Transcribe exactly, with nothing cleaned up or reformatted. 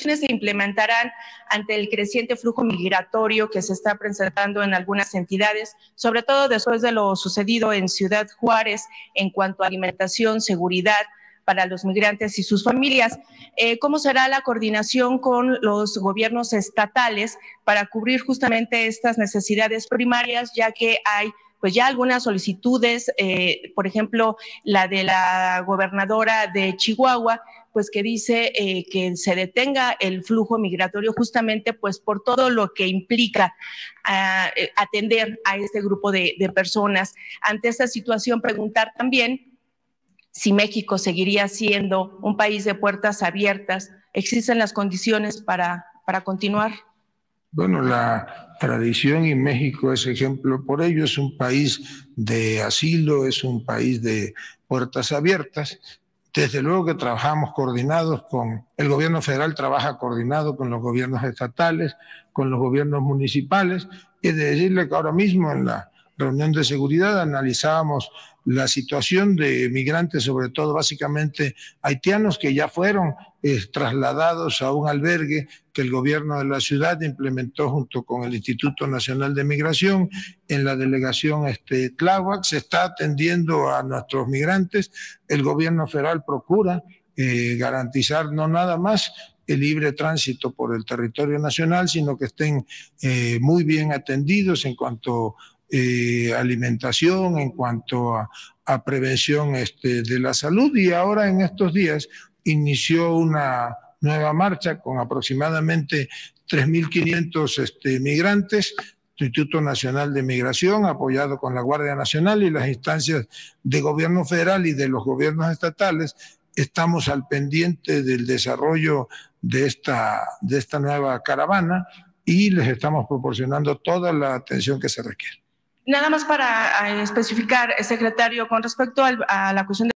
acciones se implementarán ante el creciente flujo migratorio que se está presentando en algunas entidades, sobre todo después de lo sucedido en Ciudad Juárez en cuanto a alimentación, seguridad para los migrantes y sus familias? Eh, ¿Cómo será la coordinación con los gobiernos estatales para cubrir justamente estas necesidades primarias, ya que hay pues ya algunas solicitudes, eh, por ejemplo, la de la gobernadora de Chihuahua, pues que dice eh, que se detenga el flujo migratorio justamente pues por todo lo que implica a, atender a este grupo de, de personas? Ante esta situación, preguntar también si México seguiría siendo un país de puertas abiertas. ¿Existen las condiciones para, para continuar? Bueno, la tradición en México es ejemplo por ello. Es un país de asilo, es un país de puertas abiertas. Desde luego que trabajamos coordinados con el gobierno federal, trabaja coordinado con los gobiernos estatales, con los gobiernos municipales. Es de decirle que ahora mismo en la reunión de seguridad analizábamos la situación de migrantes, sobre todo básicamente haitianos, que ya fueron eh, trasladados a un albergue que el gobierno de la ciudad implementó junto con el Instituto Nacional de Migración en la delegación este, Tláhuac. Se está atendiendo a nuestros migrantes. El gobierno federal procura eh, garantizar no nada más el libre tránsito por el territorio nacional, sino que estén eh, muy bien atendidos en cuanto a Eh, alimentación, en cuanto a, a prevención este, de la salud. Y ahora en estos días inició una nueva marcha con aproximadamente tres mil quinientos este, migrantes, Instituto Nacional de Migración, apoyado con la Guardia Nacional y las instancias de gobierno federal y de los gobiernos estatales. Estamos al pendiente del desarrollo de esta, de esta nueva caravana y les estamos proporcionando toda la atención que se requiere. Nada más para especificar, secretario, con respecto a la cuestión de